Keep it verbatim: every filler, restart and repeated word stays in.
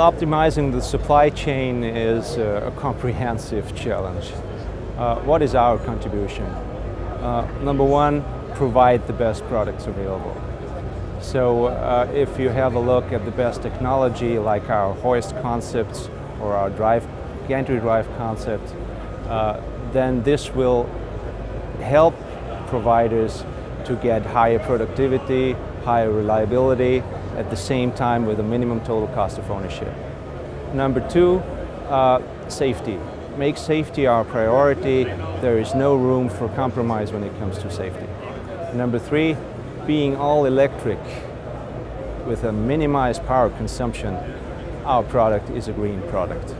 Optimizing the supply chain is uh, a comprehensive challenge. Uh, what is our contribution? Uh, number one, provide the best products available. So uh, if you have a look at the best technology like our hoist concepts or our drive, gantry drive concept, uh, then this will help providers to get higher productivity, higher reliability, at the same time with a minimum total cost of ownership. Number two, uh, safety. Make safety our priority. There is no room for compromise when it comes to safety. Number three, being all electric with a minimized power consumption, our product is a green product.